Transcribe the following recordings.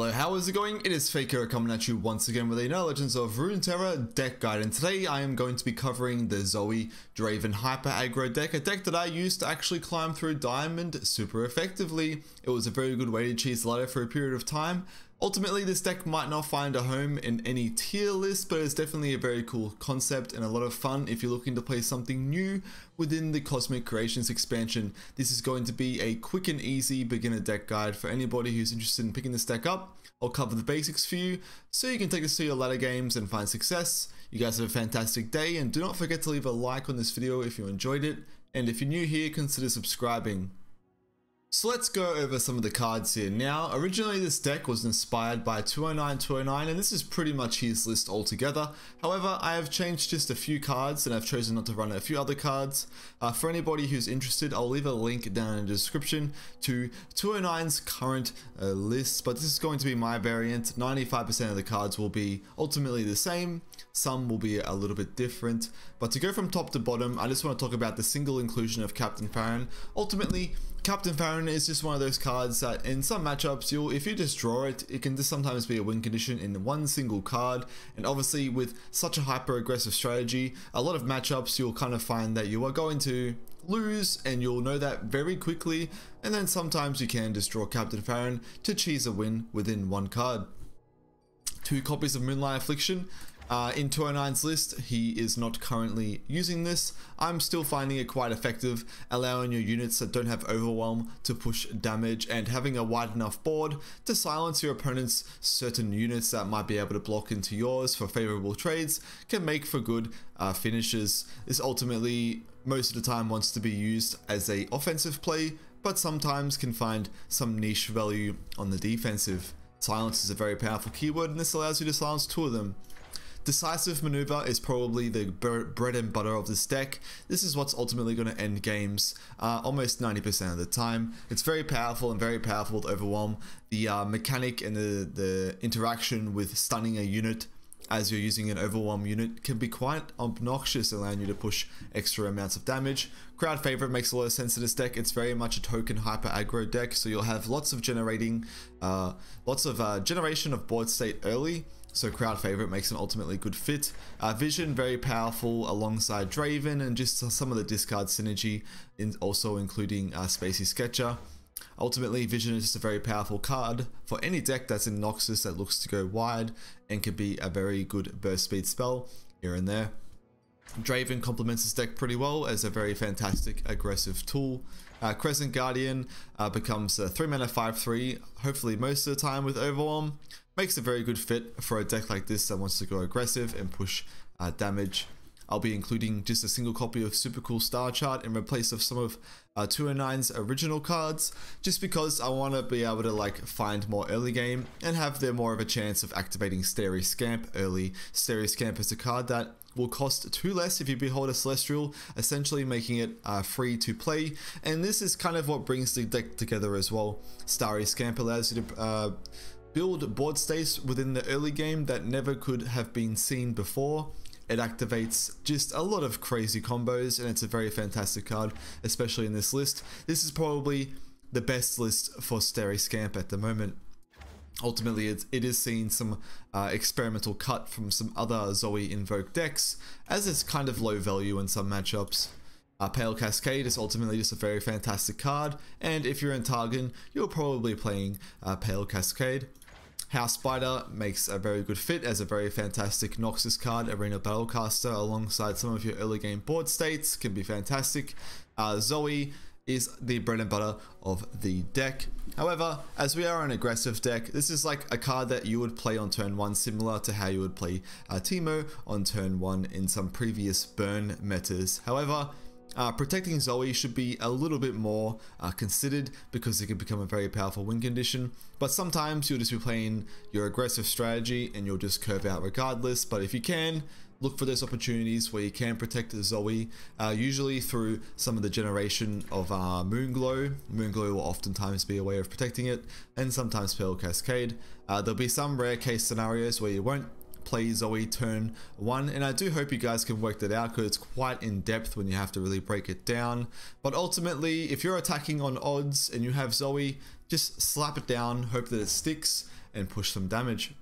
Hello, how is it going? It is Fakehero coming at you once again with another Legends of Runeterra deck guide, and today I am going to be covering the Zoe Draven Hyper Aggro deck, a deck that I used to actually climb through Diamond super effectively. It was a very good way to cheese ladder for a period of time. Ultimately, this deck might not find a home in any tier list, but it's definitely a very cool concept and a lot of fun if you're looking to play something new within the Cosmic Creations expansion. This is going to be a quick and easy beginner deck guide for anybody who's interested in picking this deck up. I'll cover the basics for you so you can take this to your ladder games and find success. You guys have a fantastic day, and do not forget to leave a like on this video if you enjoyed it, and if you're new here, consider subscribing. So let's go over some of the cards here. Now, originally this deck was inspired by 209, and this is pretty much his list altogether. However, I have changed just a few cards, and I've chosen not to run a few other cards. For anybody who's interested, I'll leave a link down in the description to 209's current list, but this is going to be my variant. 95% of the cards will be ultimately the same. Some will be a little bit different. But to go from top to bottom, I just want to talk about the single inclusion of Captain Farron. Ultimately, Captain Farron is just one of those cards that in some matchups, if you just draw it, it can just sometimes be a win condition in one single card. And obviously with such a hyper aggressive strategy, a lot of matchups you'll kind of find that you are going to lose, and you'll know that very quickly. And then sometimes you can just draw Captain Farron to cheese a win within one card. Two copies of Moonlight Affliction. In 209's list, he is not currently using this. I'm still finding it quite effective, allowing your units that don't have overwhelm to push damage and having a wide enough board to silence your opponent's certain units that might be able to block into yours for favorable trades can make for good finishes. This ultimately, most of the time, wants to be used as an offensive play, but sometimes can find some niche value on the defensive. Silence is a very powerful keyword, and this allows you to silence two of them. Decisive Maneuver is probably the bread and butter of this deck. This is what's ultimately going to end games almost 90% of the time. It's very powerful with Overwhelm. The mechanic and the interaction with stunning a unit as you're using an Overwhelm unit can be quite obnoxious, allowing you to push extra amounts of damage. Crowd Favorite makes a lot of sense to this deck. It's very much a token hyper aggro deck, so you'll have lots of generation of board state early. So Crowd Favorite makes an ultimately good fit. Vision, very powerful alongside Draven, and just some of the discard synergy, also including Spacey Sketcher. Ultimately, Vision is just a very powerful card for any deck that's in Noxus that looks to go wide and can be a very good burst speed spell here and there. Draven complements this deck pretty well as a very fantastic aggressive tool. Crescent Guardian becomes a 3-mana 5-3, hopefully most of the time with Overwhelm. Makes a very good fit for a deck like this that wants to go aggressive and push damage. I'll be including just a single copy of Super Cool Star Chart in replace of some of 209's original cards, just because I want to be able to find more early game and have there more of a chance of activating Starry Scamp early. Starry Scamp is a card that will cost 2 less if you behold a Celestial, essentially making it free to play, and this is kind of what brings the deck together as well. Starry Scamp allows you to build board states within the early game that never could have been seen before. It activates just a lot of crazy combos, and it's a very fantastic card, especially in this list. This is probably the best list for Starry Scamp at the moment. Ultimately, it is seeing some experimental cut from some other Zoe Invoke decks, as it's kind of low value in some matchups. Pale Cascade is ultimately just a very fantastic card, and if you're in Targon, you're probably playing Pale Cascade. House Spider makes a very good fit as a very fantastic Noxus card. Arena Battlecaster alongside some of your early game board states can be fantastic. Zoe is the bread and butter of the deck. However, as we are an aggressive deck, this is like a card that you would play on turn 1, similar to how you would play Teemo on turn 1 in some previous burn metas. However, protecting Zoe should be a little bit more considered, because it can become a very powerful win condition. But sometimes you'll just be playing your aggressive strategy and you'll just curve out regardless. But if you can, look for those opportunities where you can protect Zoe, usually through some of the generation of Moonglow. Moonglow will oftentimes be a way of protecting it, and sometimes Pale Cascade. There'll be some rare case scenarios where you won't play Zoe turn 1, and I do hope you guys can work that out, because it's quite in depth when you have to really break it down. But ultimately, if you're attacking on odds and you have Zoe, just slap it down, hope that it sticks, and push some damage.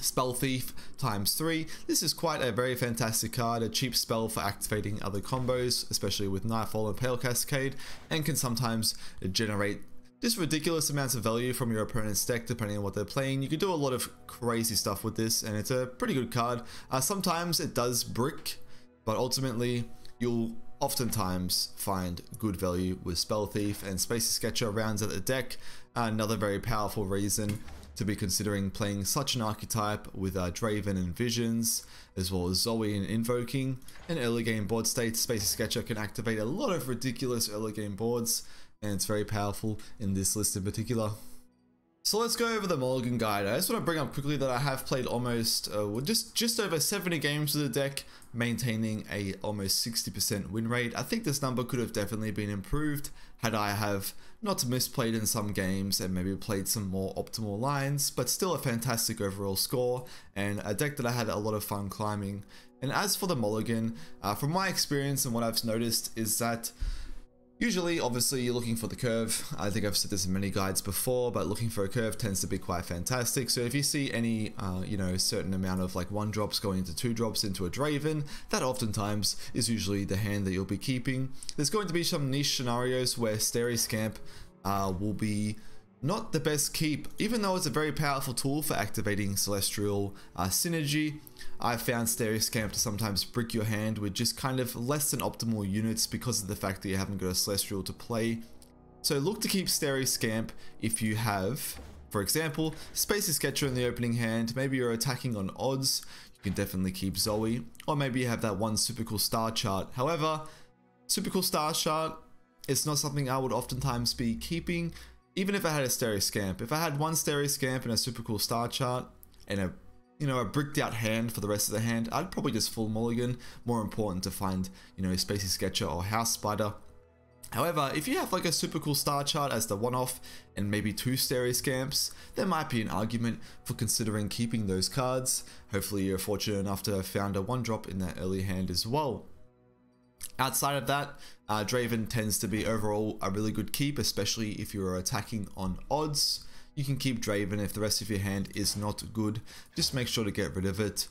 Spell Thief times 3. This is quite a very fantastic card, a cheap spell for activating other combos, especially with Nightfall and Pale Cascade, and can sometimes generate just ridiculous amounts of value from your opponent's deck depending on what they're playing. You can do a lot of crazy stuff with this, and it's a pretty good card. Sometimes it does brick, but ultimately you'll oftentimes find good value with Spell Thief, and Spacey Sketcher rounds out the deck. Another very powerful reason to be considering playing such an archetype with Draven and Visions, as well as Zoe and Invoking. In early game board states, Spacey Sketcher can activate a lot of ridiculous early game boards, and it's very powerful in this list in particular. So let's go over the Mulligan Guide. I just want to bring up quickly that I have played almost, just over 70 games with the deck, maintaining a almost 60% win rate. I think this number could have definitely been improved had I have not misplayed in some games and maybe played some more optimal lines, but still a fantastic overall score and a deck that I had a lot of fun climbing. And as for the Mulligan, from my experience and what I've noticed is that usually, obviously, you're looking for the curve. I think I've said this in many guides before, but looking for a curve tends to be quite fantastic. So if you see any, you know, certain amount of like 1-drops going into 2-drops into a Draven, that oftentimes is usually the hand that you'll be keeping. There's going to be some niche scenarios where Starry Scamp will be not the best keep, even though it's a very powerful tool for activating Celestial Synergy. I've found Starry Scamp to sometimes brick your hand with just kind of less than optimal units because of the fact that you haven't got a Celestial to play. So look to keep Starry Scamp if you have, for example, Spacey Sketcher in the opening hand. Maybe you're attacking on odds, you can definitely keep Zoe, or maybe you have that one Super Cool Star Chart. However, Super Cool Star Chart, it's not something I would oftentimes be keeping, even if I had a Starry Scamp. If I had one Starry Scamp and a Super Cool Star Chart and a, you know, a bricked out hand for the rest of the hand, I'd probably just full mulligan. More important to find, you know, Spacey Sketcher or House Spider. However, if you have like a Super Cool Star Chart as the one-off and maybe 2 Starry Scamps, there might be an argument for considering keeping those cards. Hopefully you're fortunate enough to have found a 1-drop in that early hand as well. Outside of that, Draven tends to be overall a really good keep, especially if you're attacking on odds. You can keep Draven if the rest of your hand is not good. Just make sure to get rid of it.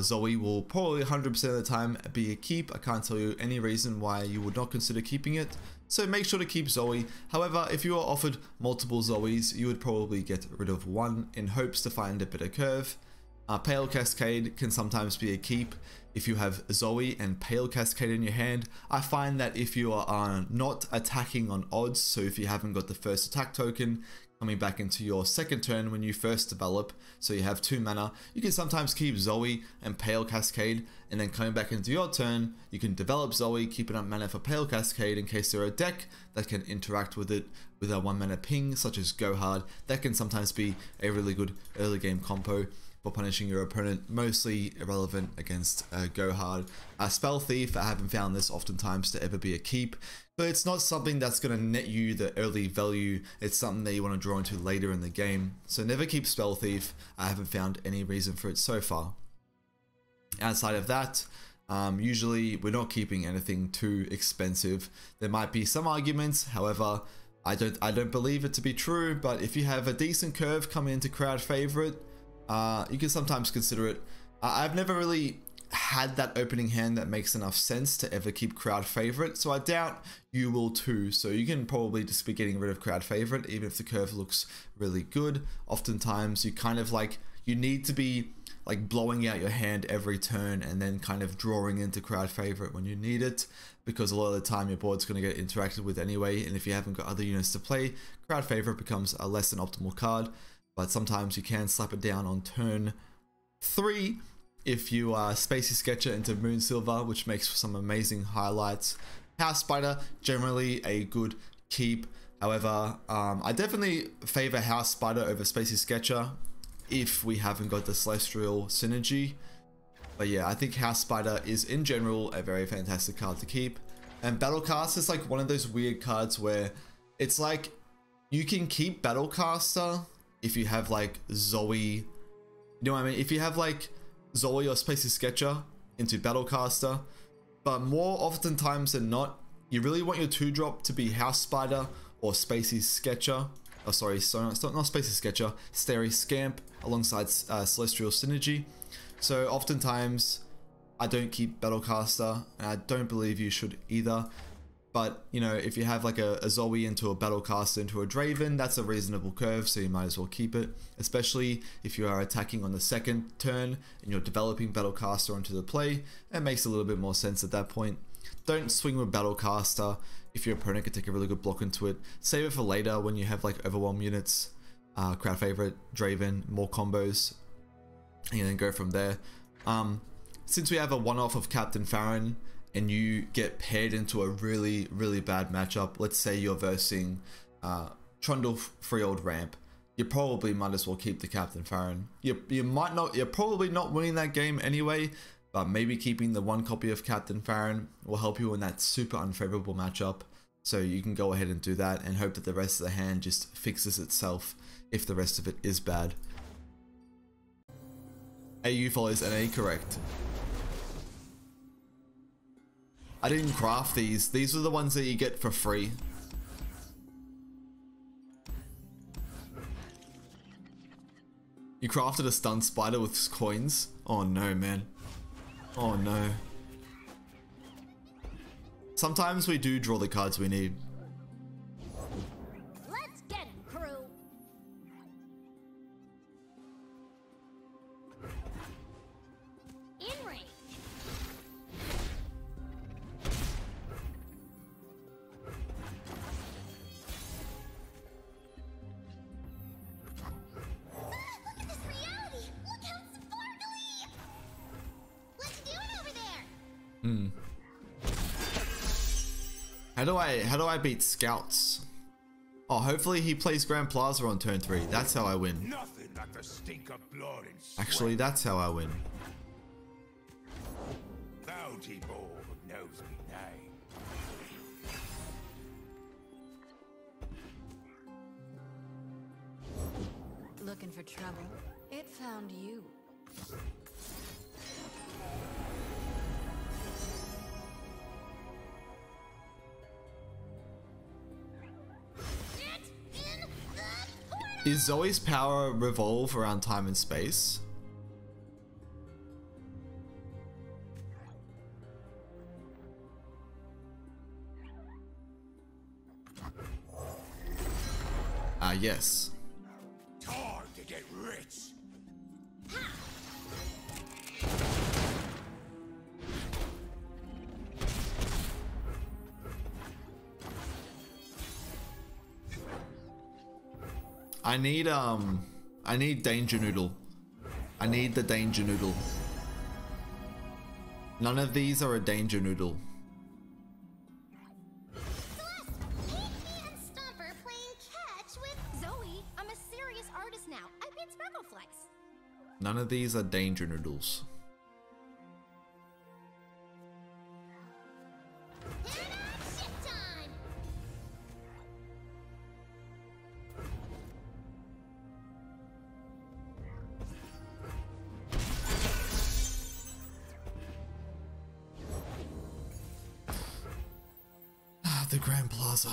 Zoe will probably 100% of the time be a keep. I can't tell you any reason why you would not consider keeping it. So make sure to keep Zoe. However, if you are offered multiple Zoes, you would probably get rid of one in hopes to find a better curve. Pale Cascade can sometimes be a keep. If you have Zoe and Pale Cascade in your hand, I find that if you are not attacking on odds, so if you haven't got the first attack token coming back into your second turn when you first develop, so you have 2 mana, you can sometimes keep Zoe and Pale Cascade, and then coming back into your turn, you can develop Zoe, keeping up mana for Pale Cascade in case there are a deck that can interact with it with a 1 mana ping, such as Gohard. That can sometimes be a really good early game compo for punishing your opponent, mostly irrelevant against Gohard. Spell Thief, I haven't found this oftentimes to ever be a keep, but it's not something that's going to net you the early value. It's something that you want to draw into later in the game. So never keep Spell Thief. I haven't found any reason for it so far. Outside of that, usually we're not keeping anything too expensive. There might be some arguments, however, I don't believe it to be true, but if you have a decent curve coming into Crowd Favorite, you can sometimes consider it. I've never really had that opening hand that makes enough sense to ever keep Crowd Favorite, so I doubt you will too. So you can probably just be getting rid of Crowd Favorite, even if the curve looks really good. Oftentimes you kind of like, you need to be like blowing out your hand every turn and then kind of drawing into Crowd Favorite when you need it, because a lot of the time your board's going to get interacted with anyway, and if you haven't got other units to play, Crowd Favorite becomes a less than optimal card. But sometimes you can slap it down on turn 3 if you are Spacey Sketcher into Moonsilver, which makes for some amazing highlights. House Spider, generally a good keep. However, I definitely favor House Spider over Spacey Sketcher if we haven't got the Celestial Synergy. But yeah, I think House Spider is in general a very fantastic card to keep. And Battlecaster is like one of those weird cards where it's like you can keep Battlecaster if you have like Zoe, you know what I mean? If you have like Zoe or Spacey Sketcher into Battlecaster, but more oftentimes than not, you really want your 2-drop to be House Spider or Spacey Sketcher Oh, sorry, so not Spacey Sketcher, Starry Scamp, alongside Celestial Synergy. So oftentimes, I don't keep Battlecaster, and I don't believe you should either. But, you know, if you have like a Zoe into a Battlecaster into a Draven, that's a reasonable curve, so you might as well keep it. Especially if you are attacking on the second turn and you're developing Battlecaster onto the play, it makes a little bit more sense at that point. Don't swing with Battlecaster if your opponent can take a really good block into it. Save it for later when you have like Overwhelm units, Crowd Favorite, Draven, more combos, and then go from there. Since we have a one-off of Captain Farron, and you get paired into a really, really bad matchup, let's say you're versing Trundle Freehold Ramp, you probably might as well keep the Captain Farron. You're probably not winning that game anyway, but maybe keeping the one copy of Captain Farron will help you in that super unfavorable matchup. So you can go ahead and do that and hope that the rest of the hand just fixes itself if the rest of it is bad. AU follows NA, correct. I didn't craft these are the ones that you get for free. You crafted a stun spider with coins? Oh no, man. Oh no. Sometimes we do draw the cards we need. Let's get it, crew. In range. How do I beat scouts? Oh, hopefully he plays Grand Plaza on turn 3. That's how I win. Actually, that's how I win. Looking for trouble? It found you. Is Zoe's power revolve around time and space? Ah, yes. Time to get rich. Ha! I need Danger Noodle. I need the Danger Noodle. None of these are a Danger Noodle. Celeste, Pinky and Stomper playing catch with Zoe. I'm a serious artist now. I beat Sparkleflex. None of these are Danger Noodles. The Grand Plaza.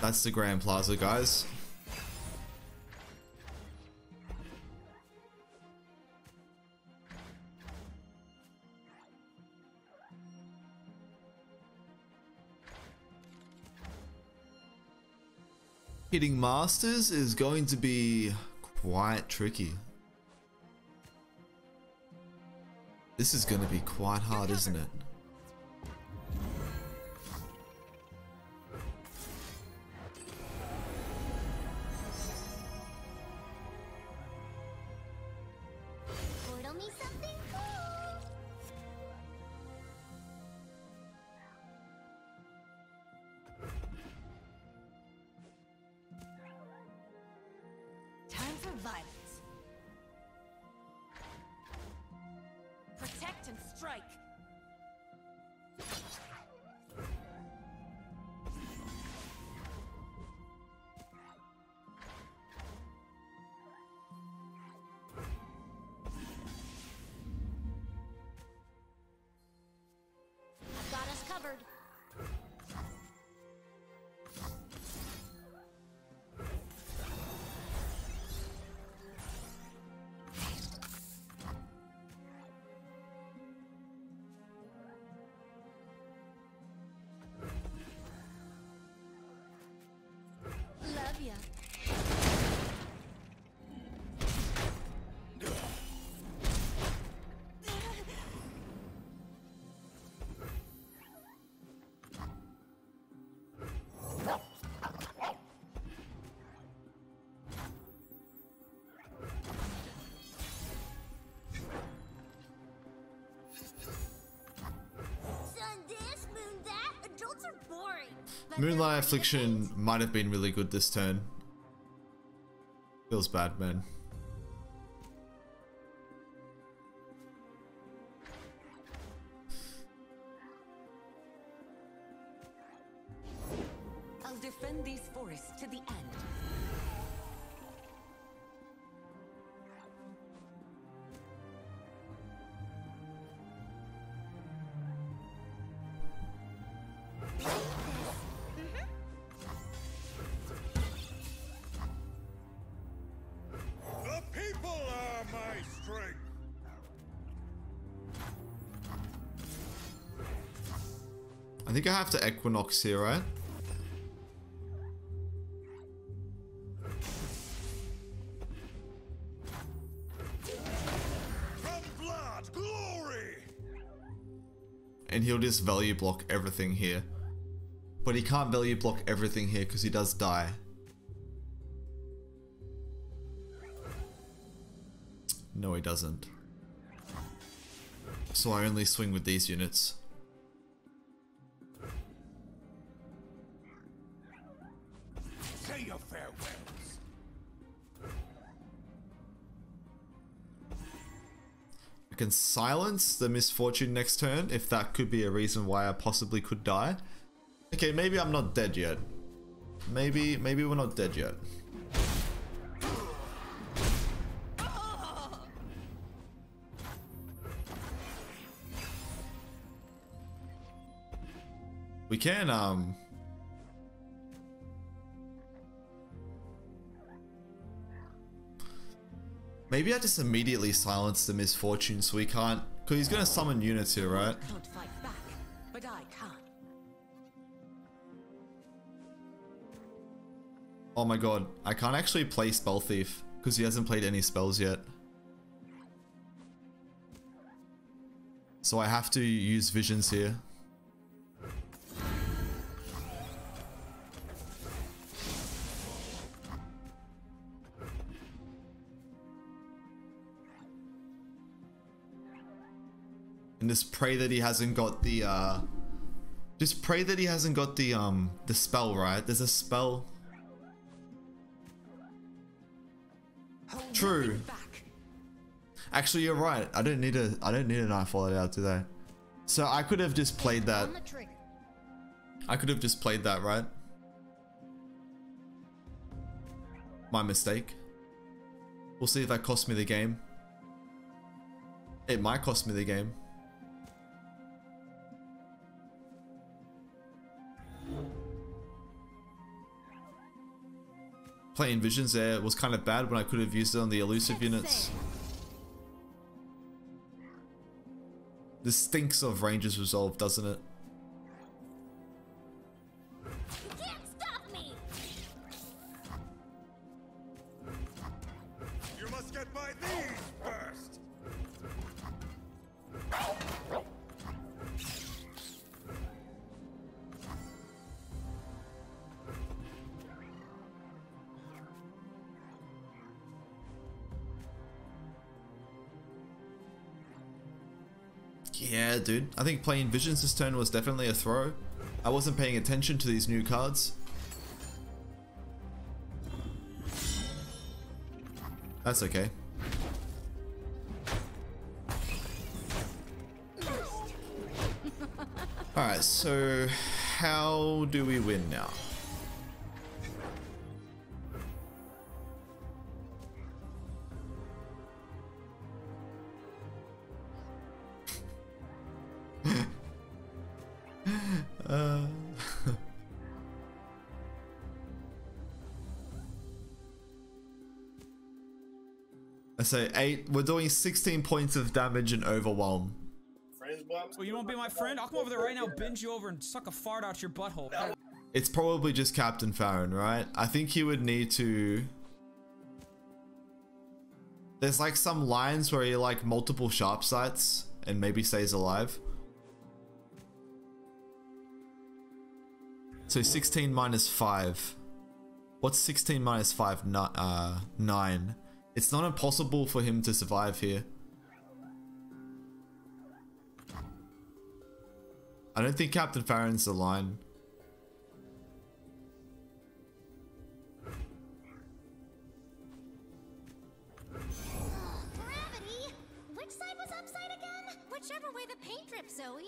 That's the Grand Plaza, guys. Hitting Masters is going to be quite tricky. This is going to be quite hard, isn't it? Portal me something cool. Time for violence. Protect and strike. Got us covered. Moonlight Affliction might have been really good this turn. Feels bad, man. I'll defend these forests to the end. I think I have to Equinox here, right? From blood, glory! And he'll just value block everything here. But he can't value block everything here because he does die. No, he doesn't. So I only swing with these units. I can silence the Misfortune next turn, if that could be a reason why I possibly could die. Okay, maybe I'm not dead yet. Maybe we're not dead yet. We can, maybe I just immediately silence the Misfortune so he can't, because he's going to summon units here, right? Can't fight back, but I can. Oh my god, I can't actually play Spell Thief because he hasn't played any spells yet. So I have to use visions here. And just pray that he hasn't got the, just pray that he hasn't got the spell, right? There's a spell. True. Actually, you're right. I don't need a Nightfall it out today. So I could have just played that. I could have just played that, right? My mistake. We'll see if that cost me the game. It might cost me the game. Playing visions there was kind of bad when I could have used it on the elusive units. This stinks of Ranger's Resolve, doesn't it? You can't stop me. You must get by these first. Yeah, dude. I think playing visions this turn was definitely a throw. I wasn't paying attention to these new cards. That's okay. Alright, so how do we win now? So 8, we're doing 16 points of damage and overwhelm. Well, you won't be my friend? I'll come over there right now, bend you over and suck a fart out your butthole. It's probably just Captain Farron, right? I think he would need to... There's like some lines where he like multiple sharp sights and maybe stays alive. So 16 minus 5. What's 16 minus 5? 9. It's not impossible for him to survive here. I don't think Captain Farron's the line. Gravity? Which side was upside again? Whichever way the paint drips, Zoe.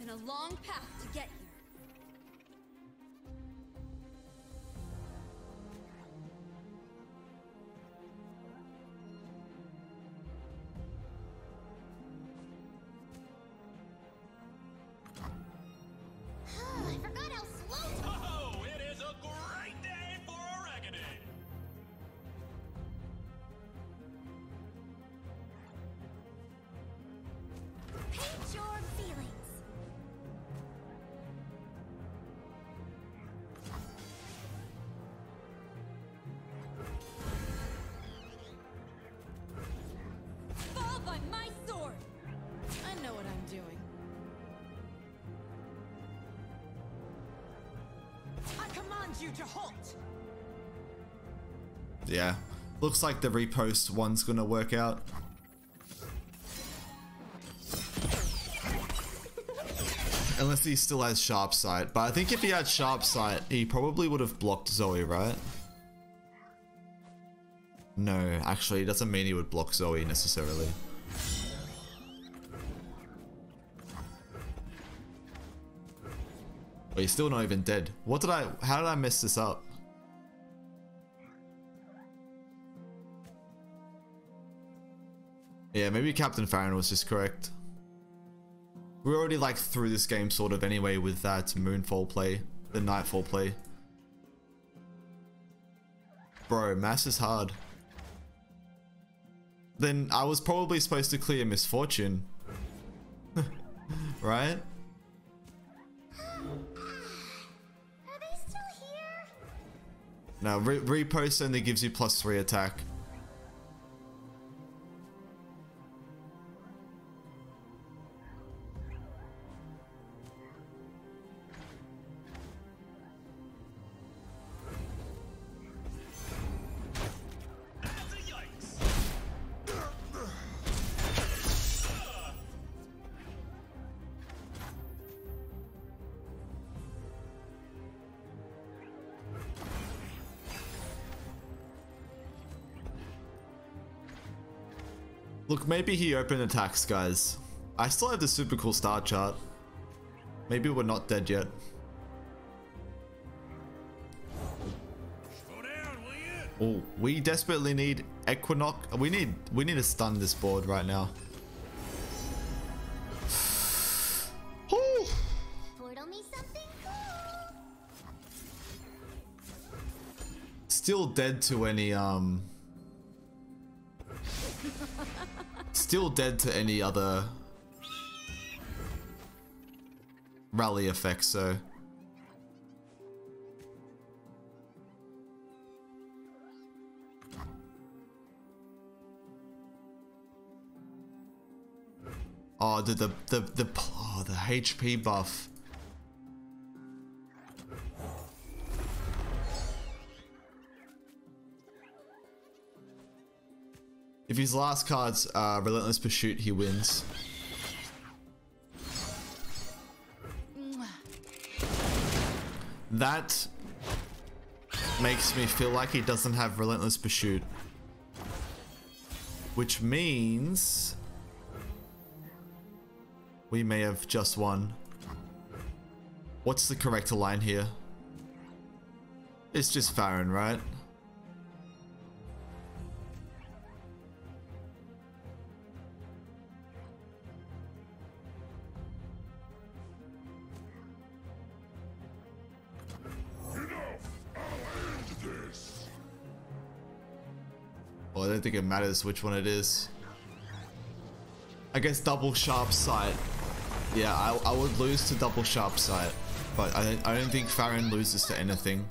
Been a long path to get here. Yeah, looks like the repost one's gonna work out. Unless he still has sharp sight, but I think if he had sharp sight, he probably would have blocked Zoe, right? No, actually, it doesn't mean he would block Zoe necessarily. But he's still not even dead. What did I... How did I mess this up? Yeah, maybe Captain Farron was just correct. We're already like through this game sort of anyway with that Moonfall play. The Nightfall play. Bro, mass is hard. Then I was probably supposed to clear Misfortune. Right? Now, repost only gives you +3 attack. Look, maybe he opened attacks, guys. I still have the Super Cool Star Chart. Maybe we're not dead yet. Oh, we desperately need Equinox. We need to stun this board right now. Still dead to any Still dead to any other rally effects, so. Oh, dude, the HP buff. If his last card's Relentless Pursuit, he wins. That makes me feel like he doesn't have Relentless Pursuit. Which means we may have just won. What's the correct line here? It's just Farron, right? I don't think it matters which one it is. I guess double sharp sight. Yeah, I would lose to double sharp sight. but I don't think Farron loses to anything.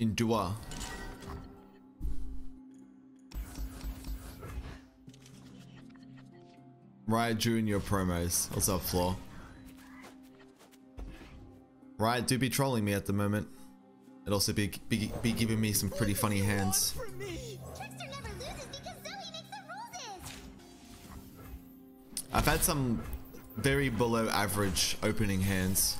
Endure. Riot during your promos. What's up, Floor? Riot do be trolling me at the moment. It also be giving me some pretty funny hands. Trickster never loses because Zoe makes the rules. I've had some very below average opening hands.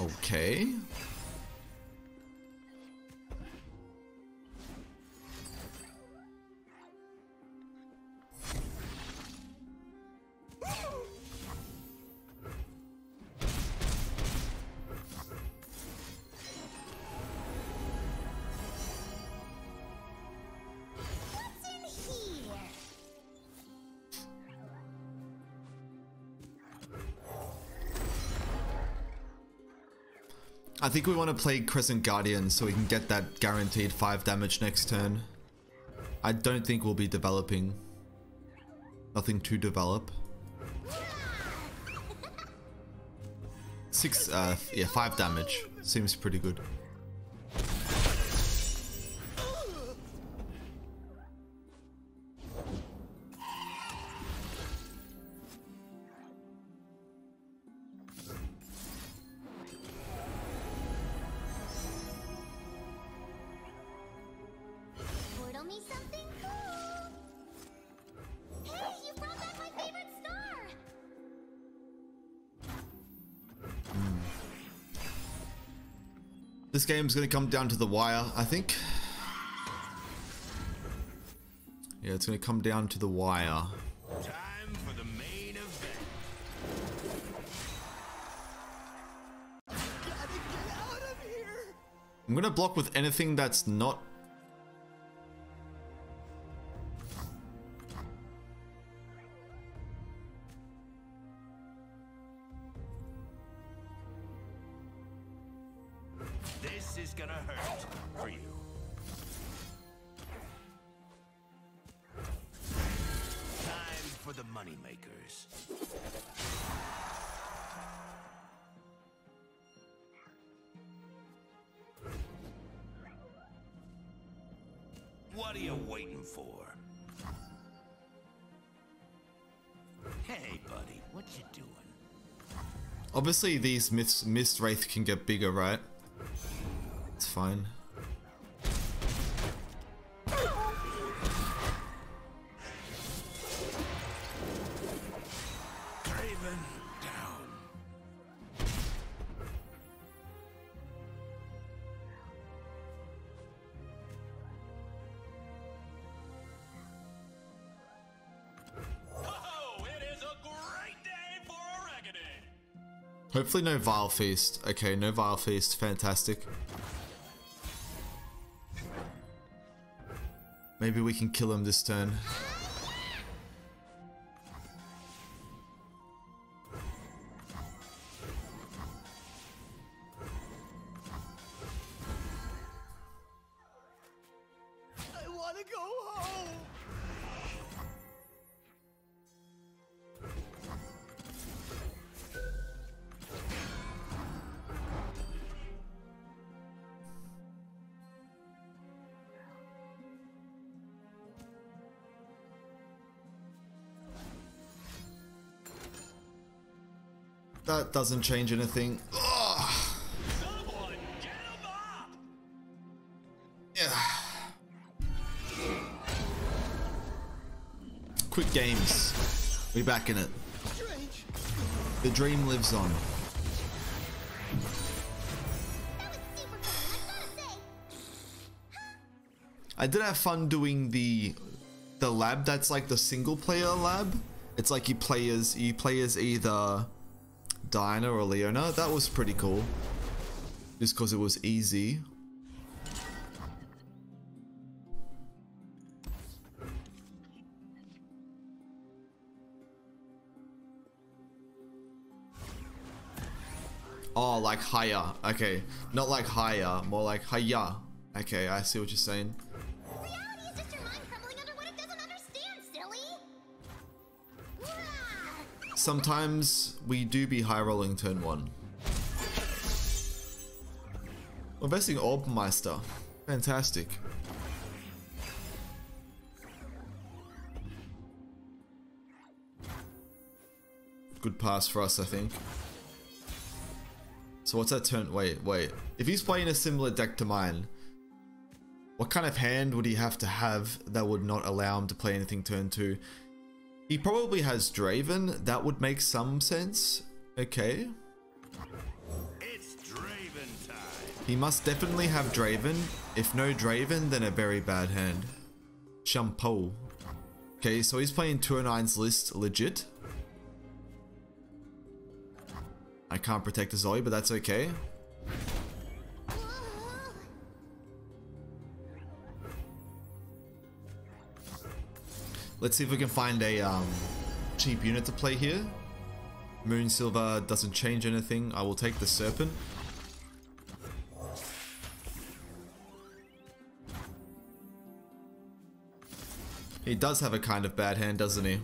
Okay. I think we want to play Crescent Guardian so we can get that guaranteed 5 damage next turn. I don't think we'll be developing. Nothing to develop. 5 damage. Seems pretty good. This game's gonna come down to the wire, I think. Yeah, it's gonna come down to the wire. Time for the main event. Gotta get out of here. I'm gonna block with anything that's not. What are you waiting for? Hey, buddy, what you doing? Obviously, these mist wraith can get bigger, right? It's fine. Hopefully no Vilefeast. Okay, no Vilefeast. Fantastic. Maybe we can kill him this turn. That doesn't change anything. Ugh. Yeah. Quick games. We're back in it. The dream lives on. I did have fun doing the lab. That's like the single player lab. It's like you play as either Diana or Leona. That was pretty cool. Just because it was easy. Oh, like higher. Okay. Not like higher, more like higher. Okay, I see what you're saying. Reality is just your mind crumbling under what it doesn't understand, silly. Sometimes we do be high rolling turn one. Investing Orbmeister. Fantastic. Good pass for us, I think. So what's that turn? Wait. If he's playing a similar deck to mine, what kind of hand would he have to have that would not allow him to play anything turn two? He probably has Draven. That would make some sense. Okay. It's Draven time. He must definitely have Draven. If no Draven, then a very bad hand. Shampoo. Okay, so he's playing 209's list legit. I can't protect the Zoe, but that's okay. Let's see if we can find a cheap unit to play here. Moonsilver doesn't change anything. I will take the Serpent. He does have a kind of bad hand, doesn't he?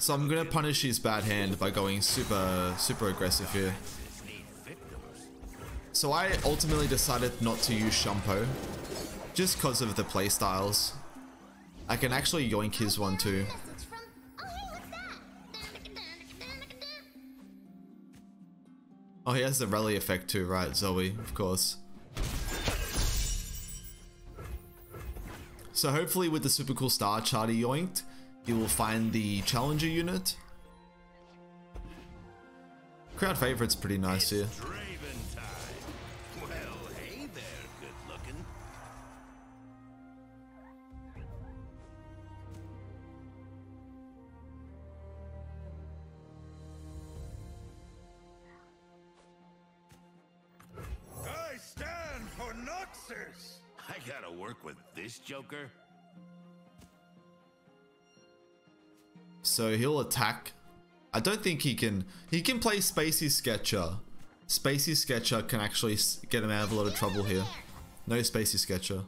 So I'm gonna punish his bad hand by going super aggressive here. So I ultimately decided not to use Shampoo, just because of the playstyles. I can actually yoink his one too. Oh, he has the rally effect too, right? Zoe, of course. So hopefully with the Super Cool Star Chart he yoinked, you will find the Challenger unit. Crowd Favorite's pretty nice here. Well, hey there, good looking. I stand for Noxus. I gotta work with this joker. So he'll attack. I don't think he can. He can play Spacey Sketcher. Spacey Sketcher can actually get him out of a lot of trouble here. No Spacey Sketcher.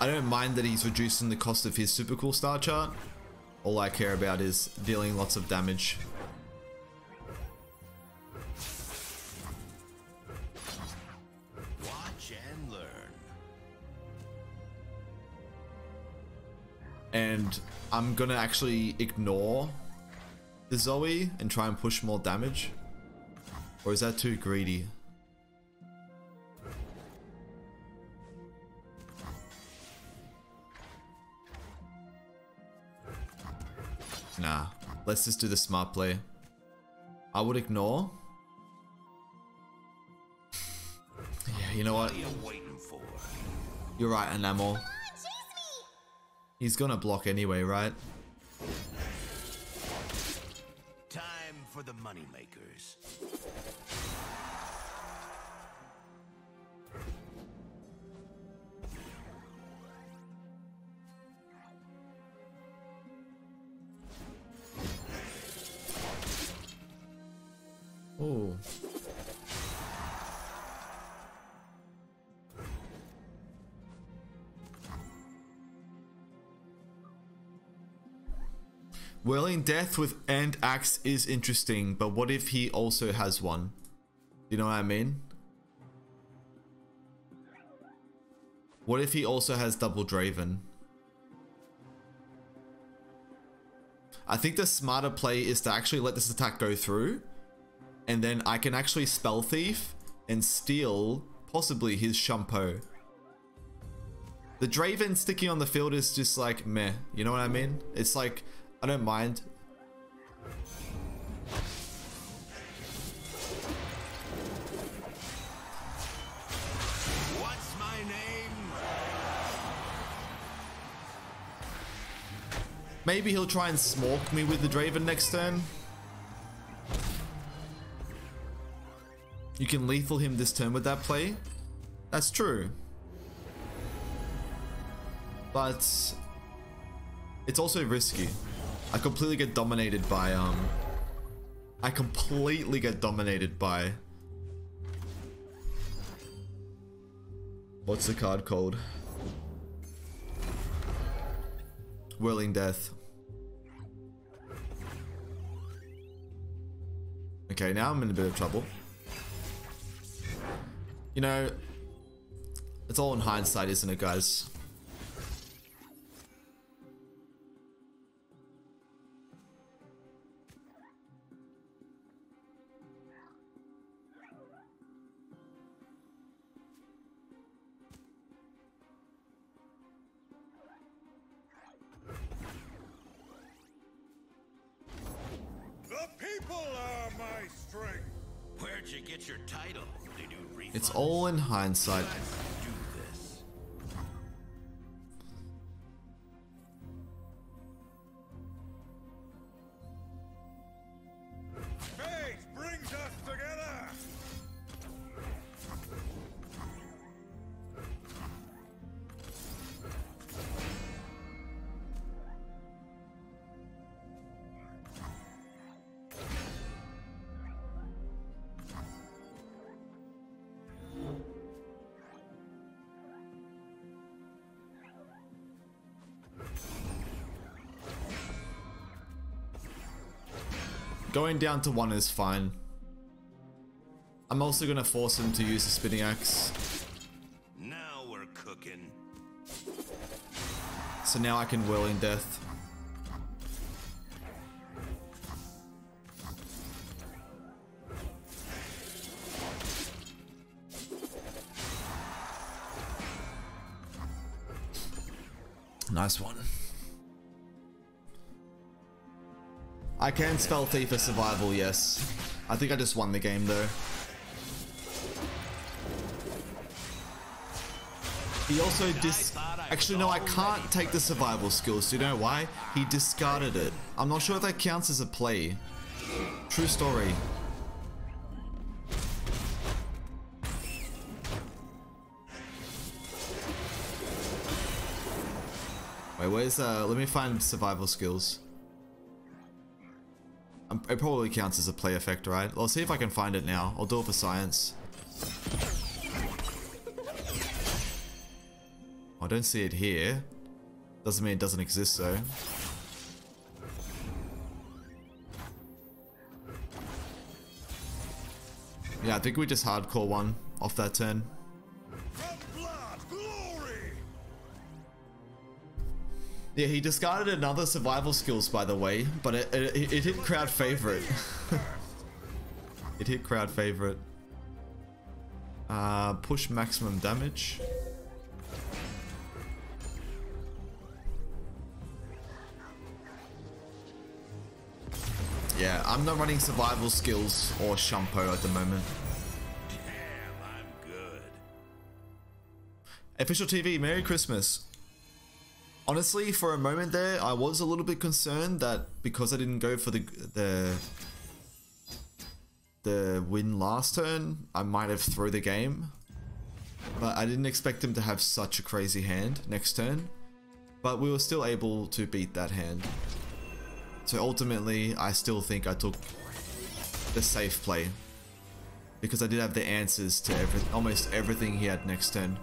I don't mind that he's reducing the cost of his Super Cool Star Chart. All I care about is dealing lots of damage. And I'm gonna actually ignore the Zoe and try and push more damage. Or is that too greedy? Nah, let's just do the smart play. I would ignore. Yeah, you know what? You're right, Enamel. He's gonna block anyway, right? Time for the money makers. Oh. Whirling Death with End Axe is interesting, but what if he also has one? You know what I mean? What if he also has double Draven? I think the smarter play is to actually let this attack go through, and then I can actually Spell Thief and steal possibly his Shampoo. The Draven sticking on the field is just like meh, you know what I mean? It's like, I don't mind. What's my name? Maybe he'll try and smork me with the Draven next turn. You can lethal him this turn with that play. That's true. But It's also risky. I completely get dominated by what's the card called? Whirling Death. Okay, now I'm in a bit of trouble. You know, it's all in hindsight, isn't it, guys? It's all in hindsight. Fate brings us together. Going down to one is fine. I'm also gonna force him to use the spinning axe. Now we're cooking. So now I can Whirling Death. Nice one. I can Spell Thief for survival, yes. I think I just won the game though. He also actually no, I can't take the survival skills. Do you know why? He discarded it. I'm not sure if that counts as a play. True story. Wait, where's let me find survival skills. It probably counts as a play effect, right? I'll see if I can find it now. I'll do it for science. I don't see it here. Doesn't mean it doesn't exist, though. Yeah, I think we just hardcore one off that turn. Yeah, he discarded another survival skills, by the way, but it hit Crowd Favorite. It hit Crowd Favorite. Push maximum damage. Yeah, I'm not running survival skills or shampoo at the moment. Damn, I'm good. Official TV, Merry Christmas. Honestly, for a moment there, I was a little bit concerned that because I didn't go for the win last turn, I might have thrown the game. But I didn't expect him to have such a crazy hand next turn. But we were still able to beat that hand. So ultimately, I still think I took the safe play. Because I did have the answers to almost everything he had next turn.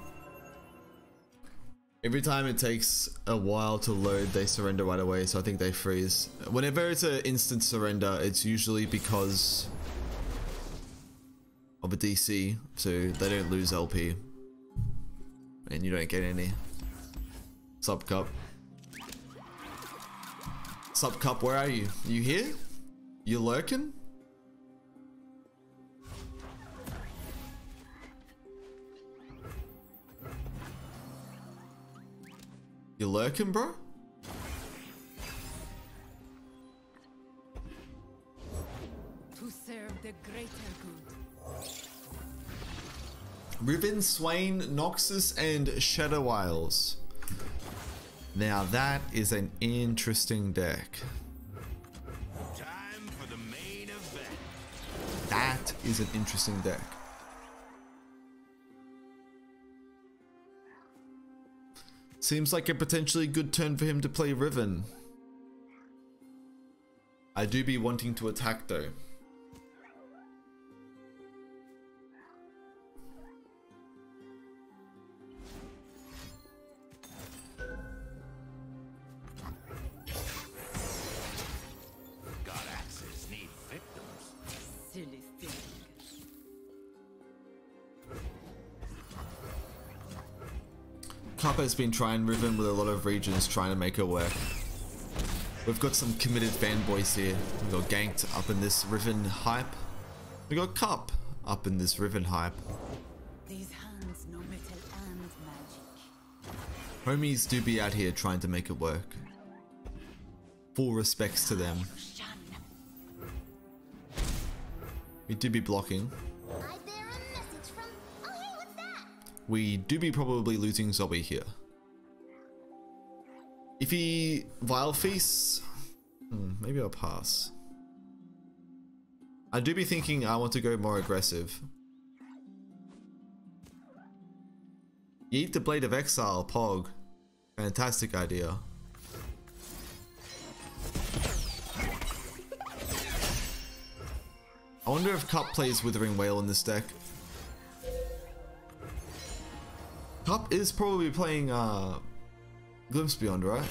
Every time it takes a while to load, they surrender right away, so I think they freeze. Whenever it's an instant surrender, it's usually because of a DC, so they don't lose LP. And you don't get any. Sup, Cup. Sup, Cup, where are you? You here? You lurking? You lurking, bro? To serve the greater good. Riven, Swain, Noxus, and Shadow Isles. Now that is an interesting deck. Time for the main event. That is an interesting deck. Seems like a potentially good turn for him to play Riven. I do be wanting to attack though. Has been trying Riven with a lot of regions, trying to make her work. We've got some committed fanboys here. We got Ganked up in this Riven hype. We got Cup up in this Riven hype. These hands, no metal and magic. Homies do be out here trying to make it work. Full respects to them. We do be blocking. We do be probably losing Zoe here. If he Vilefeasts, maybe I'll pass. I do be thinking I want to go more aggressive. Yeet the Blade of Exile, Pog. Fantastic idea. I wonder if Cup plays Withering Whale in this deck. Cup is probably playing Glimpse Beyond, right?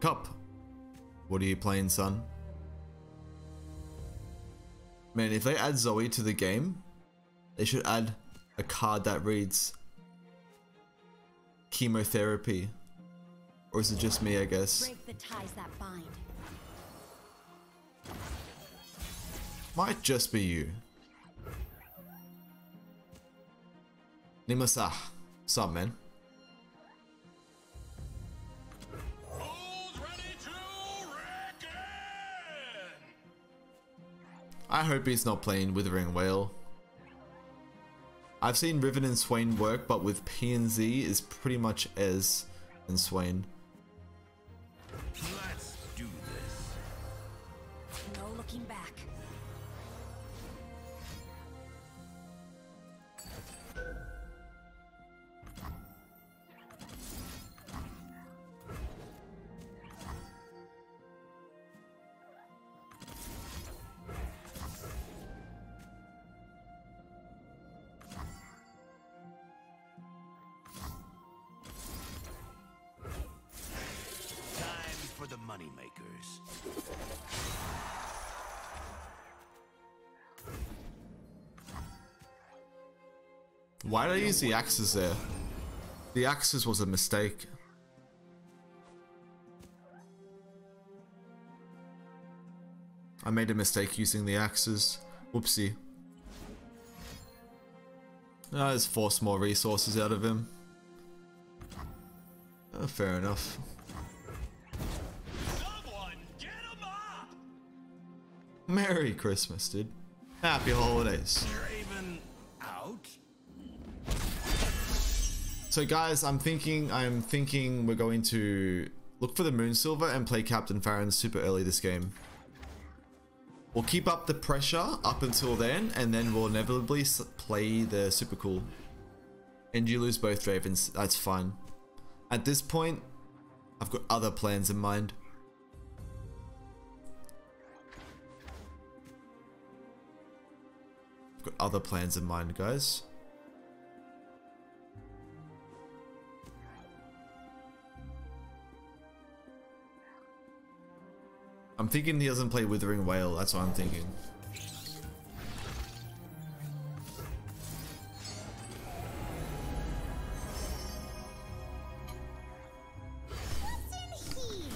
Cup, what are you playing, son? Man, if they add Zoe to the game, they should add a card that reads Chemotherapy. Or is it just me, I guess? Break the ties that bind. Might just be you. Nimasa, what's up, man? I hope he's not playing Withering Whale. I've seen Riven and Swain work, but with P and Z is pretty much Ez and Swain. Let's do this. No looking back. Why did I use the axes there? The axes was a mistake. I made a mistake using the axes. Whoopsie. I just forced more resources out of him. Oh, fair enough. Someone get him up! Merry Christmas, dude. Happy holidays. Draven out. So guys, I'm thinking we're going to look for the Moonsilver and play Captain Farron super early this game. We'll keep up the pressure up until then, and then we'll inevitably play the Super Cool. And you lose both Dravens, that's fine. At this point, I've got other plans in mind. I've got other plans in mind, guys. I'm thinking he doesn't play Withering Whale, that's what I'm thinking. What's in here?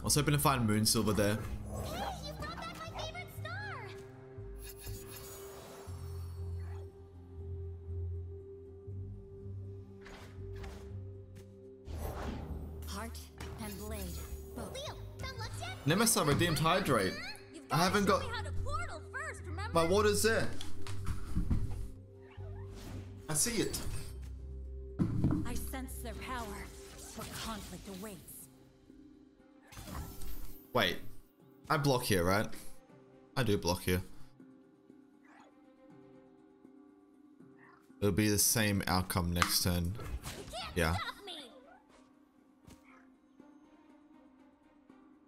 I was hoping to find Moonsilver there. Hey, you brought back my favorite star! And blade. Nemesa redeemed hydrate. I haven't got first, my water's there. I see it. I sense their power, but conflict awaits. Wait, I block here, right? I do block here. It'll be the same outcome next turn. Yeah.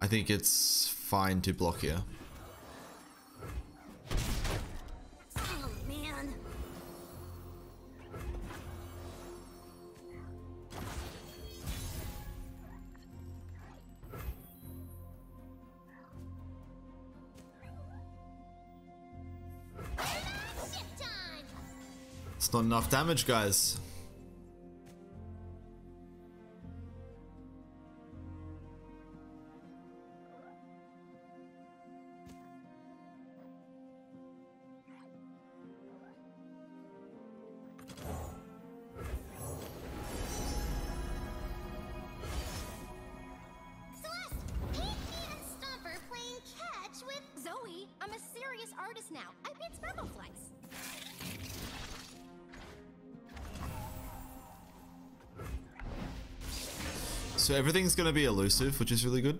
I think it's fine to block here. Oh, man. It's not enough damage, guys. So everything's going to be elusive, which is really good.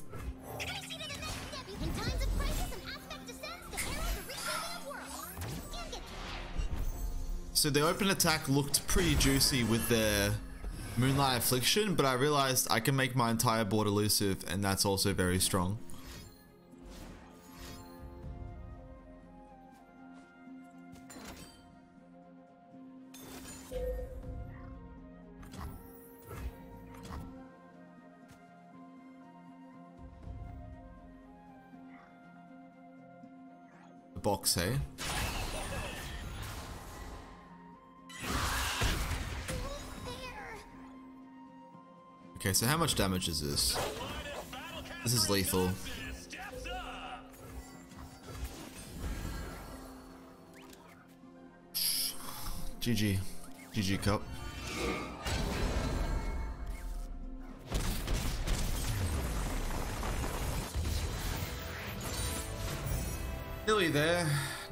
So the open attack looked pretty juicy with their Moonlight Affliction, but I realized I can make my entire board elusive, and that's also very strong. Box, hey? Okay, so how much damage is this? This is lethal. GG. GG cup.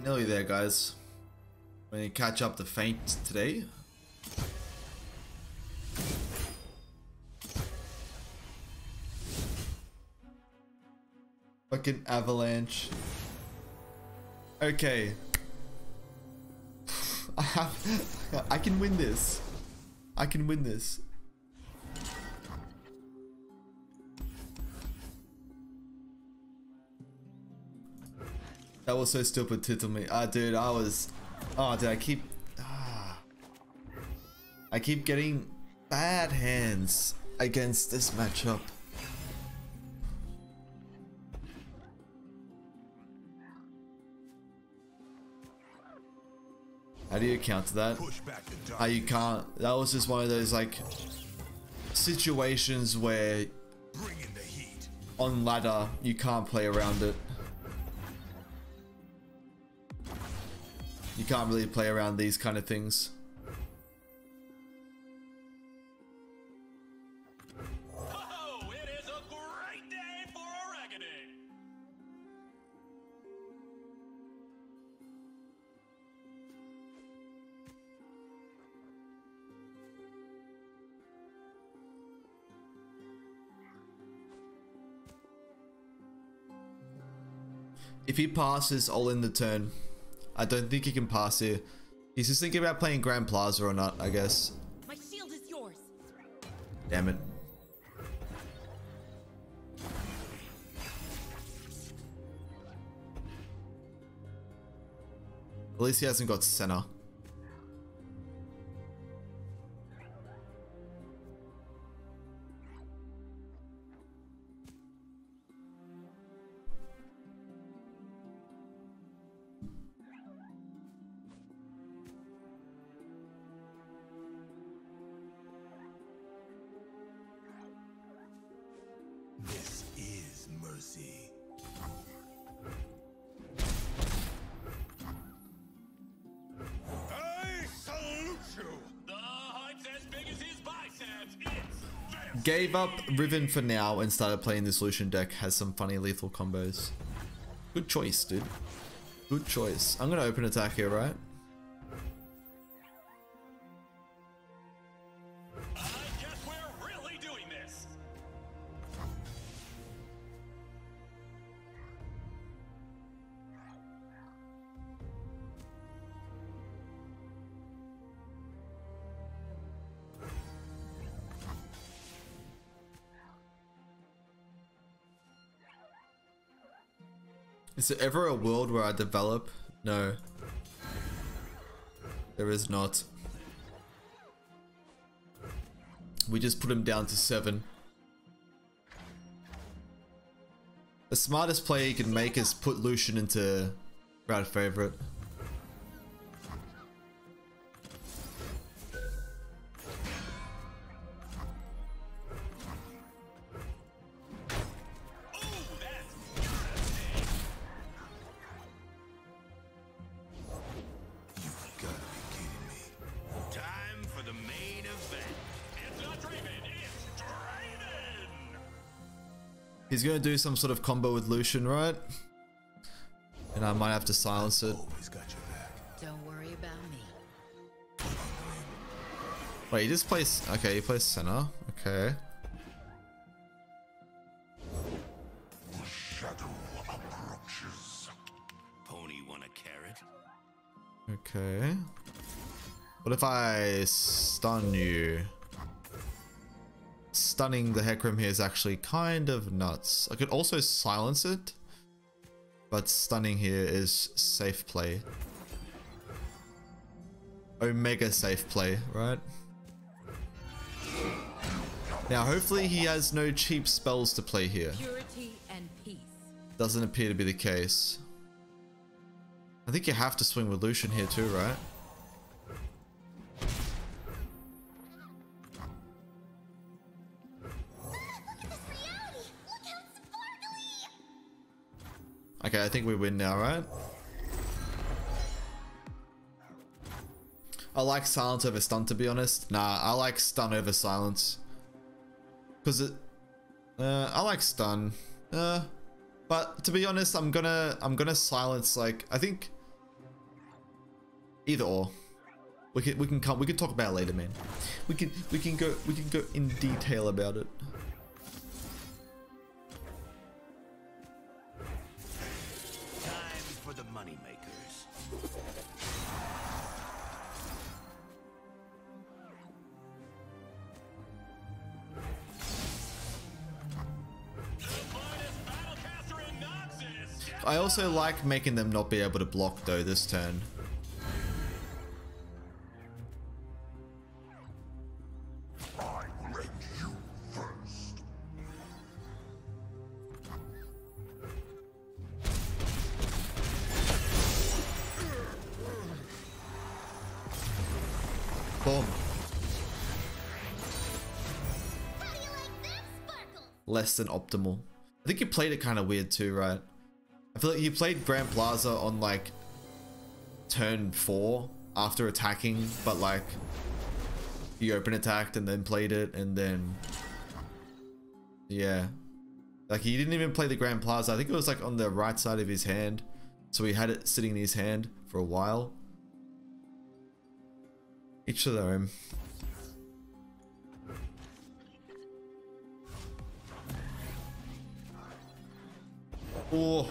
Nearly there, guys. We're gonna catch up the faint today. Fucking avalanche. Okay. I can win this. I can win this. That was so stupid to me. Dude, I was... Oh, dude, I keep getting bad hands against this matchup. How do you counter that? You can't. That was just one of those, like, situations where on ladder, you can't play around it. You can't really play around these kind of things. Oh, it is a great day for reckoning. If he passes, I'll end the turn. I don't think he can pass here. He's just thinking about playing Grand Plaza or not, I guess. My shield is yours. Damn it. At least he hasn't got Senna. Gave up Riven for now and started playing this Lucian deck. Has some funny lethal combos. Good choice, dude. Good choice. I'm gonna open attack here, right? I guess we're really doing this. Is there ever a world where I develop? No. There is not. We just put him down to 7. The smartest play you can make is put Lucian into Crowd Favorite. He's gonna do some sort of combo with Lucian, right? And I might have to silence it. Don't worry about me. Wait, he just plays. Okay, he plays Senna. Okay. The shadow approaches. Pony want a carrot. Okay. What if I stun you? Stunning the Hecarim here is actually kind of nuts. I could also silence it, but stunning here is safe play. Omega safe play, right? Now hopefully he has no cheap spells to play here. Purity and peace. Doesn't appear to be the case. I think you have to swing with Lucian here too, right? Okay, I think we win now, right? I like silence over stun, to be honest. Nah, I like stun over silence. Cause it, I like stun. But to be honest, I'm gonna silence. Like, I think either or. We can talk about it later, man. We can go in detail about it. I also like making them not be able to block though this turn. I read you first. Boom. How do you like that sparkle? Less than optimal. I think you played it kind of weird too, right? I feel like he played Grand Plaza on like turn 4 after attacking, but like he open attacked and then played it and then yeah, like he didn't even play the Grand Plaza. I think it was like on the right side of his hand, so he had it sitting in his hand for a while. Each to their own. Oh.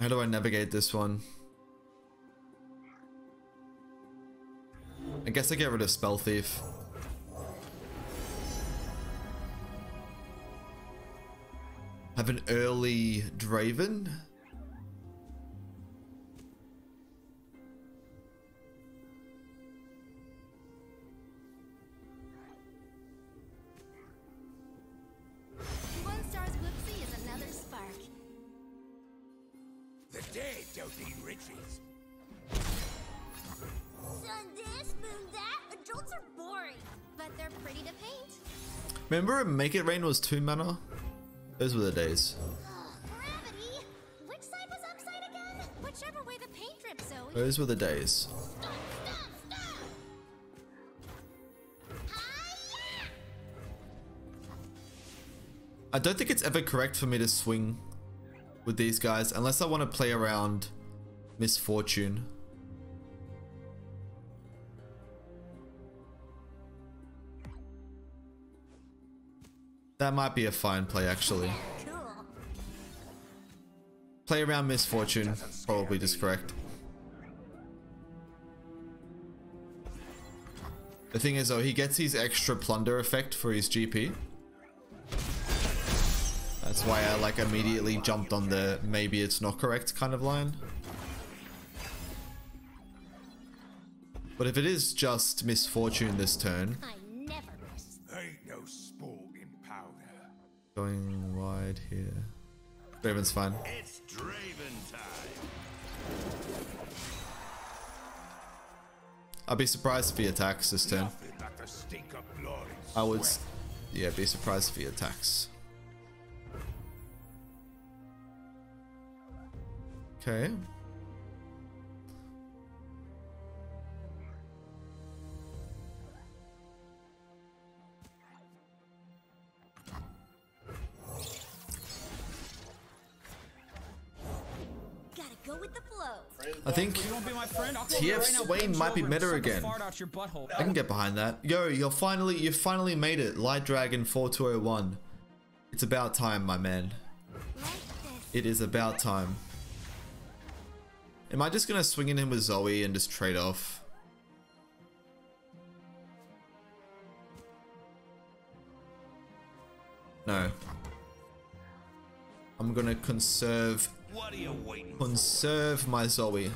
How do I navigate this one? I guess I get rid of Spell Thief. Have an early Draven. Remember Make It Rain was 2 mana? Those were the days. Gravity. Which side was upside again? Whichever way the paint drips, Zoe. Those were the days. Stop. I don't think it's ever correct for me to swing with these guys unless I want to play around Misfortune. That might be a fine play, actually. Cool. Play around Misfortune, probably just correct. The thing is, though, he gets his extra plunder effect for his GP. That's why I like immediately jumped on the maybe it's not correct kind of line. But if it is just misfortune this turn, I never miss. Ain't no sport in powder. Going wide here. Draven's fine. It's Draven time. I'd be surprised if he attacks this turn. I would, yeah, be surprised if he attacks. Okay. I think TF Swain might be meta again. I can get behind that. Yo, you finally made it. Light Dragon 4201. It's about time, my man. It is about time. Am I just gonna swing in him with Zoe and just trade off? No. I'm gonna conserve. What are you waiting for? Conserve my Zoe.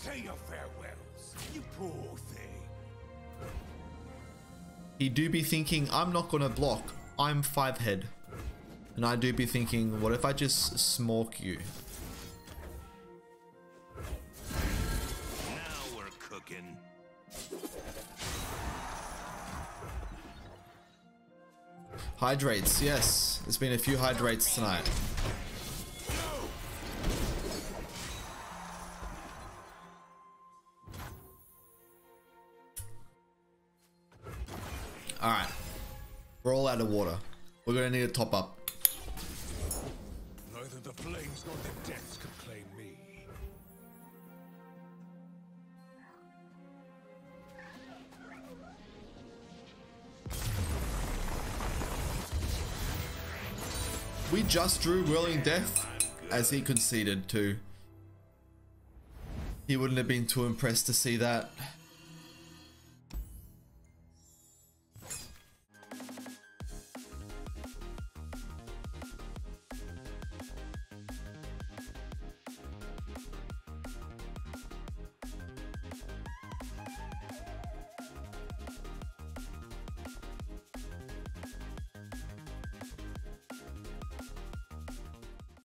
Say your farewells, you poor thing. He do be thinking, I'm not gonna block. I'm 5-head. And I do be thinking, what if I just smork you? Now we're cooking. Hydrates, yes. There's been a few hydrates tonight. Alright. We're all out of water. We're gonna need a top up. Neither the flames nor the depths could claim me. We just drew Whirling Death as he conceded too. He wouldn't have been too impressed to see that.